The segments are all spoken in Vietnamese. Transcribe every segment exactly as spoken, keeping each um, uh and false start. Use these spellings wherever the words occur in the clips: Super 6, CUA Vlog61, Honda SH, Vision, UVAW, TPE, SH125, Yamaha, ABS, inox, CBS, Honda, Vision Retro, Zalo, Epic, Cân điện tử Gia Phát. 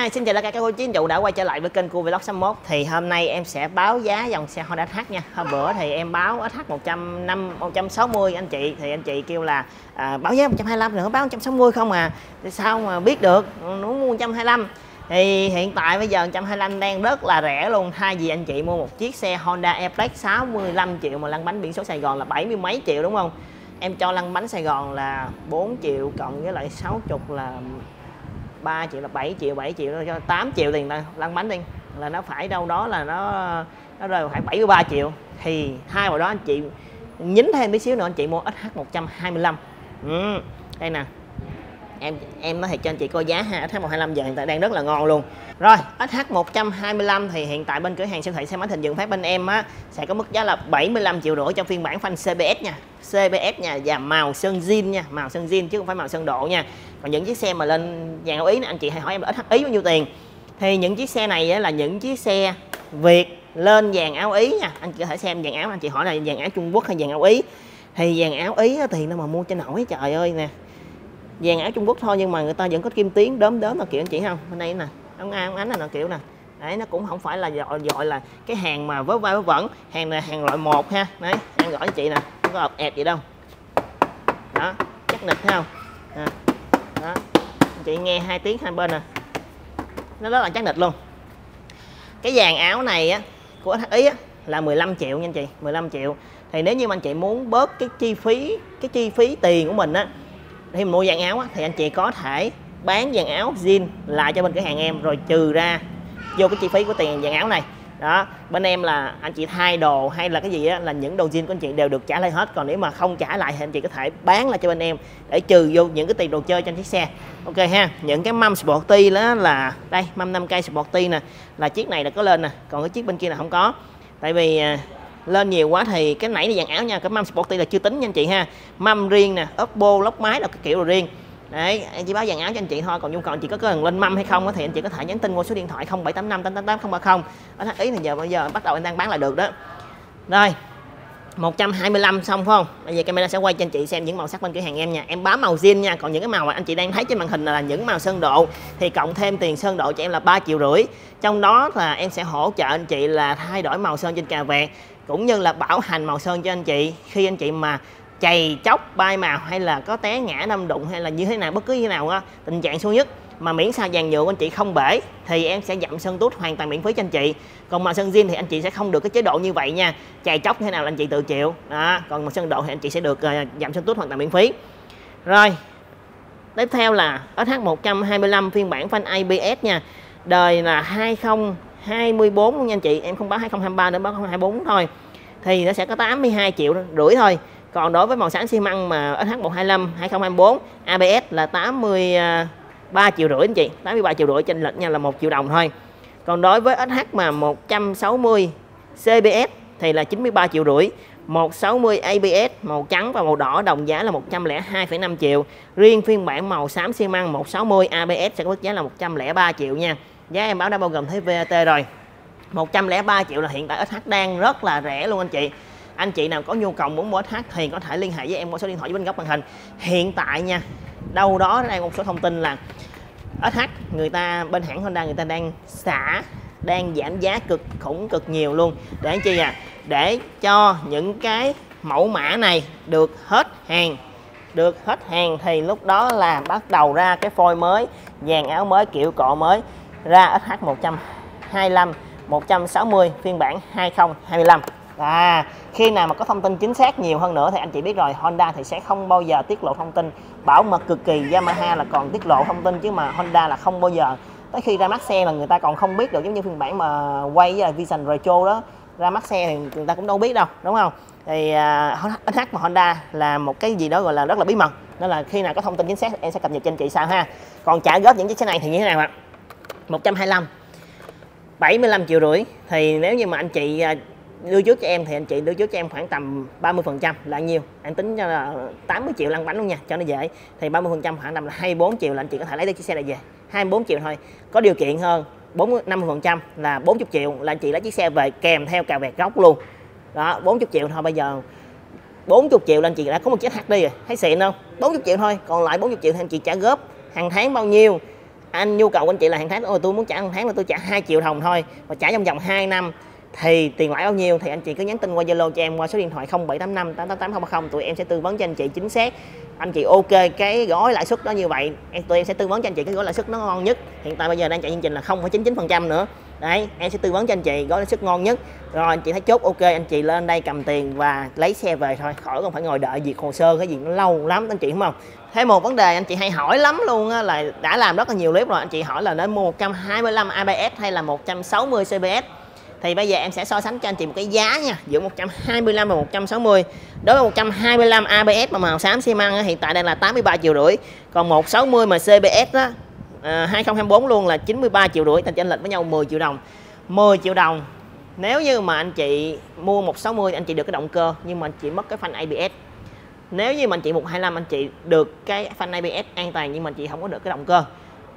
Hi, xin chào tất cả các cô chú anh chị đã quay trở lại với kênh của Vlog sáu mốt. Thì hôm nay em sẽ báo giá dòng xe Honda ét hát nha. Hôm bữa thì em báo ét hát một trăm năm mươi, một trăm sáu mươi anh chị, thì anh chị kêu là à, báo giá một trăm hai mươi lăm nữa, báo một trăm sáu mươi không à. Thì sao mà biết được, muốn mua một trăm hai mươi lăm. Thì hiện tại bây giờ một trăm hai mươi lăm đang rất là rẻ luôn. Thay vì anh chị mua một chiếc xe Honda Epic sáu mươi lăm triệu mà lăn bánh biển số Sài Gòn là bảy mươi mấy triệu đúng không? Em cho lăn bánh Sài Gòn là bốn triệu cộng với lại sáu mươi là ba triệu, là bảy triệu, bảy triệu nó cho tám triệu tiền lăn bánh đi, là nó phải đâu đó là nó nó rơi phải bảy mươi ba triệu. Thì hai vào đó anh chị nhín thêm tí xíu nữa anh chị mua ét hát một trăm hai mươi lăm. Ừ, đây nè. Em em nói thiệt cho anh chị coi giá ha, ét hát một trăm hai mươi lăm giờ hiện tại đang rất là ngon luôn. Rồi, ét hát một trăm hai mươi lăm thì hiện tại bên cửa hàng siêu thị xe máy Thịnh Vượng Phát bên em á sẽ có mức giá là bảy mươi lăm triệu rưỡi cho phiên bản phanh xê bê ét nha. xê bê ét nha, và màu sơn zin nha, màu sơn zin chứ không phải màu sơn độ nha. Còn những chiếc xe mà lên vàng áo Ý này, anh chị hay hỏi em là ét hát Ý bao nhiêu tiền. Thì những chiếc xe này á, là những chiếc xe Việt lên vàng áo Ý nha. Anh chị có thể xem vàng áo, anh chị hỏi là vàng áo Trung Quốc hay vàng áo Ý. Thì vàng áo Ý á, thì nó mà mua cho nổi trời ơi nè. Vàng áo Trung Quốc thôi nhưng mà người ta vẫn có kim tuyến đốm đốm là kiểu anh chị không? Bên đây nè, ông Nga, ông Ánh là kiểu nè. Đấy, nó cũng không phải là gọi, gọi là cái hàng mà vớ vai vớ vẩn, hàng là hàng loại một ha. Đấy, em gọi anh chị nè, không có ọp ẹt gì đâu. Đó, chắc nịch thấy không? À, đó. Anh chị nghe hai tiếng hai bên nè. Nó rất là chắc nịch luôn. Cái vàng áo này á của ét hát i á là mười lăm triệu nha anh chị, mười lăm triệu. Thì nếu như mà anh chị muốn bớt cái chi phí, cái chi phí tiền của mình á, khi mua vàng áo á, thì anh chị có thể bán vàng áo zin lại cho bên cửa hàng em rồi trừ ra vô cái chi phí của tiền vàng áo này. Đó, bên em là anh chị thay đồ hay là cái gì á, là những đồ zin của anh chị đều được trả lại hết. Còn nếu mà không trả lại thì anh chị có thể bán lại cho bên em để trừ vô những cái tiền đồ chơi trên chiếc xe. Ok ha, những cái mâm sporty đó là đây, mâm năm cây sporty nè, là chiếc này là có lên nè, còn cái chiếc bên kia là không có. Tại vì lên nhiều quá thì cái nãy là dàn áo nha, cái mâm sporty là chưa tính nha anh chị ha. Mâm riêng nè, oppo lóc máy là cái kiểu đồ riêng. Đấy, anh chỉ báo dàn áo cho anh chị thôi, còn nhu cầu anh chị có cần lên mâm hay không thì anh chị có thể nhắn tin qua số điện thoại không bảy tám năm tám tám tám không ba không. Ở Ý thì giờ bây giờ bắt đầu anh đang bán là được đó. Rồi, một trăm hai mươi lăm xong phải không? Bây giờ camera sẽ quay cho anh chị xem những màu sắc bên cửa hàng em nha. Em bám màu zin nha, còn những cái màu mà anh chị đang thấy trên màn hình là những màu sơn độ. Thì cộng thêm tiền sơn độ cho em là ba triệu rưỡi. Trong đó là em sẽ hỗ trợ anh chị là thay đổi màu sơn trên cà vẹt, cũng như là bảo hành màu sơn cho anh chị khi anh chị mà chày chóc bay màu hay là có té ngã đâm đụng hay là như thế nào, bất cứ như thế nào đó, tình trạng xấu nhất mà miễn sao vàng nhựa anh chị không bể thì em sẽ dặm sơn tút hoàn toàn miễn phí cho anh chị. Còn màu sơn zin thì anh chị sẽ không được cái chế độ như vậy nha, chày chóc như thế nào là anh chị tự chịu đó. Còn màu sơn độ thì anh chị sẽ được dặm sơn tút hoàn toàn miễn phí. Rồi tiếp theo là ét hát một trăm hai mươi lăm phiên bản phanh a bê ét nha, đời là hai không hai tư luôn nha anh chị, em không báo hai không hai ba nữa, báo hai không hai tư thôi. Thì nó sẽ có tám mươi hai triệu rưỡi thôi. Còn đối với màu sáng xi măng mà ét hát một trăm hai mươi lăm hai không hai tư a bê ét là tám mươi ba triệu rưỡi anh chị, tám mươi ba triệu rưỡi, chênh lệch nha là một triệu đồng thôi. Còn đối với ét hát mà một trăm sáu mươi xê bê ét thì là chín mươi ba triệu rưỡi, một trăm sáu mươi a bê ét màu trắng và màu đỏ đồng giá là một trăm lẻ hai phẩy năm triệu. Riêng phiên bản màu xám xi măng một trăm sáu mươi a bê ét sẽ có mức giá là một trăm lẻ ba triệu nha. Giá em báo đã bao gồm thuế vê a tê rồi. một trăm lẻ ba triệu là hiện tại ét hát đang rất là rẻ luôn anh chị. Anh chị nào có nhu cầu muốn mua ét hát thì có thể liên hệ với em qua số điện thoại bên góc màn hình. Hiện tại nha, đâu đó đây một số thông tin là ét hát người ta bên hãng Honda người ta đang xả, đang giảm giá cực khủng cực nhiều luôn. Để chi à? Để cho những cái mẫu mã này được hết hàng. Được hết hàng thì lúc đó là bắt đầu ra cái phôi mới, vàng áo mới, kiểu cọ mới, ra ét hát một trăm hai mươi lăm, một trăm sáu mươi phiên bản hai không hai lăm. À, khi nào mà có thông tin chính xác nhiều hơn nữa thì anh chị biết rồi, Honda thì sẽ không bao giờ tiết lộ thông tin, bảo mật cực kỳ. Yamaha là còn tiết lộ thông tin chứ mà Honda là không bao giờ. Tới khi ra mắt xe là người ta còn không biết được, giống như phiên bản mà quay với Vision Retro đó, ra mắt xe thì người ta cũng đâu biết đâu, đúng không? Thì uh, ét hát mà Honda là một cái gì đó gọi là rất là bí mật, nên là khi nào có thông tin chính xác em sẽ cập nhật cho anh chị sau ha. Còn trả góp những chiếc xe này thì như thế nào ạ? một trăm hai mươi lăm, bảy mươi lăm triệu rưỡi. Thì nếu như mà anh chị uh, đưa trước cho em thì anh chị đưa trước cho em khoảng tầm ba mươi phần trăm là nhiêu? Anh tính cho là tám mươi triệu lăn bánh luôn nha, cho nó dễ. Thì ba mươi phần trăm khoảng tầm là hai mươi bốn triệu là anh chị có thể lấy được chiếc xe này về. hai mươi bốn triệu thôi. Có điều kiện hơn, bốn mươi, năm mươi phần trăm là bốn mươi triệu là anh chị lấy chiếc xe về kèm theo cà vẹt gốc luôn. Đó, bốn mươi triệu thôi. Bây giờ bốn mươi triệu là anh chị đã có một chiếc hát đi rồi. Thấy xịn không? bốn mươi triệu thôi, còn lại bốn mươi triệu thì anh chị trả góp hàng tháng bao nhiêu? anh nhu cầu của anh chị là hàng tháng ôi tôi muốn trả hàng tháng là tôi trả hai triệu đồng thôi và trả trong vòng hai năm thì tiền lãi bao nhiêu, thì anh chị cứ nhắn tin qua Zalo cho em qua số điện thoại không bảy tám năm tám tám tám không không, tụi em sẽ tư vấn cho anh chị chính xác. Anh chị ok cái gói lãi suất đó như vậy, em tụi em sẽ tư vấn cho anh chị cái gói lãi suất nó ngon nhất. Hiện tại bây giờ đang chạy chương trình là không phẩy chín chín phần trăm nữa. Đấy, em sẽ tư vấn cho anh chị gói lãi suất ngon nhất. Rồi anh chị thấy chốt ok, anh chị lên đây cầm tiền và lấy xe về thôi, khỏi còn phải ngồi đợi việc hồ sơ cái gì nó lâu lắm anh chị đúng không? Thế một vấn đề anh chị hay hỏi lắm luôn á, là đã làm rất là nhiều clip rồi, anh chị hỏi là nên mua một trăm hai mươi lăm a bê ét hay là một trăm sáu mươi xê bê ét. Thì bây giờ em sẽ so sánh cho anh chị một cái giá nha, giữa một trăm hai mươi lăm và một trăm sáu mươi. Đối với một trăm hai mươi lăm a bê ét mà màu xám xi măng hiện tại đang là tám mươi ba triệu rưỡi, còn một trăm sáu mươi mà xê bê ét đó à, hai không hai tư luôn là chín mươi ba triệu rưỡi, thành chênh lệch với nhau mười triệu đồng. mười triệu đồng. Nếu như mà anh chị mua một trăm sáu mươi anh chị được cái động cơ nhưng mà anh chị mất cái phanh a bê ét. Nếu như mà anh chị một trăm hai mươi lăm anh chị được cái phanh a bê ét an toàn nhưng mà anh chị không có được cái động cơ.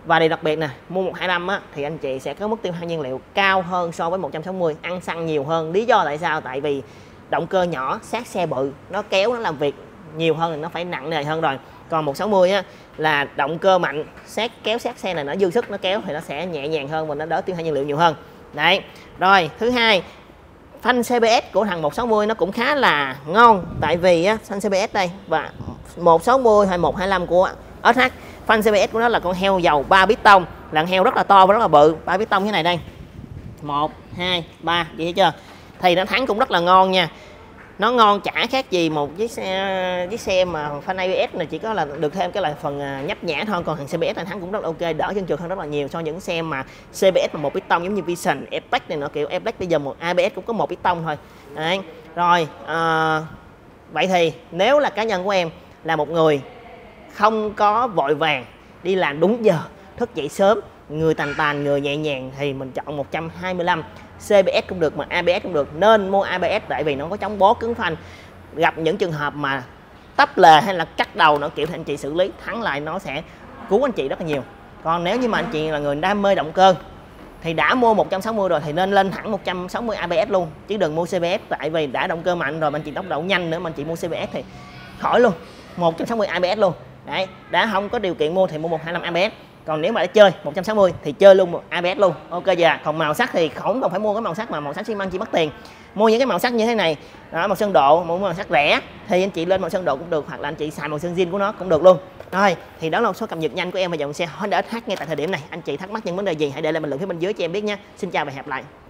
Và điều đặc biệt nè, mua một trăm hai mươi lăm á, thì anh chị sẽ có mức tiêu hao nhiên liệu cao hơn so với một trăm sáu mươi, ăn xăng nhiều hơn. Lý do tại sao? Tại vì động cơ nhỏ, sát xe bự, nó kéo, nó làm việc nhiều hơn thì nó phải nặng nề hơn rồi. Còn một trăm sáu mươi á, là động cơ mạnh, sát kéo sát xe này nó dư sức, nó kéo thì nó sẽ nhẹ nhàng hơn và nó đỡ tiêu hao nhiên liệu nhiều hơn. Đấy, rồi thứ hai, phanh xê bê ét của thằng một trăm sáu mươi nó cũng khá là ngon. Tại vì á, phanh xê bê ét đây và một trăm sáu mươi hay một trăm hai mươi lăm của ét hát, phanh xê bê ét của nó là con heo dầu ba piston, là con heo rất là to và rất là bự, ba piston như này đây, một, hai, ba, vậy thấy chưa? Thì nó thắng cũng rất là ngon nha, nó ngon chả khác gì một chiếc xe, chiếc xe mà phanh a bê ét này, chỉ có là được thêm cái là phần nhấp nhã thôi. Còn thằng xê bê ét này thắng cũng rất là ok, đỡ chân trượt hơn rất là nhiều so với những xe mà xê bê ét mà một piston giống như Vision, Epic này nó kiểu Epic bây giờ một a bê ét cũng có một piston thôi. Đấy. Rồi à, vậy thì nếu là cá nhân của em là một người không có vội vàng, đi làm đúng giờ, thức dậy sớm, người tàn tàn, người nhẹ nhàng thì mình chọn một trăm hai mươi lăm. xê bê ét cũng được mà a bê ét cũng được, nên mua a bê ét tại vì nó có chống bó cứng phanh. Gặp những trường hợp mà tắp lề hay là cắt đầu nó kiểu thì anh chị xử lý thắng lại nó sẽ cứu anh chị rất là nhiều. Còn nếu như mà anh chị là người đam mê động cơ thì đã mua một trăm sáu mươi rồi thì nên lên thẳng một trăm sáu mươi a bê ét luôn, chứ đừng mua xê bê ét. Tại vì đã động cơ mạnh rồi mà anh chị tốc độ nhanh nữa mà anh chị mua xê bê ét thì khỏi luôn, một trăm sáu mươi a bê ét luôn. Đấy, đã không có điều kiện mua thì mua một trăm hai mươi lăm a bê ét. Còn nếu mà đã chơi một trăm sáu mươi thì chơi luôn a bê ét luôn. Ok giờ. Dạ. Còn màu sắc thì không còn phải mua cái màu sắc mà màu sắc xi măng chỉ mất tiền. Mua những cái màu sắc như thế này, đó, màu sơn độ, màu, màu sắc rẻ thì anh chị lên màu sơn độ cũng được, hoặc là anh chị xài màu sơn zin của nó cũng được luôn. Rồi, thì đó là một số cập nhật nhanh của em về dòng xe Honda ét hát ngay tại thời điểm này. Anh chị thắc mắc những vấn đề gì hãy để lại bình luận phía bên dưới cho em biết nha. Xin chào và hẹn gặp lại.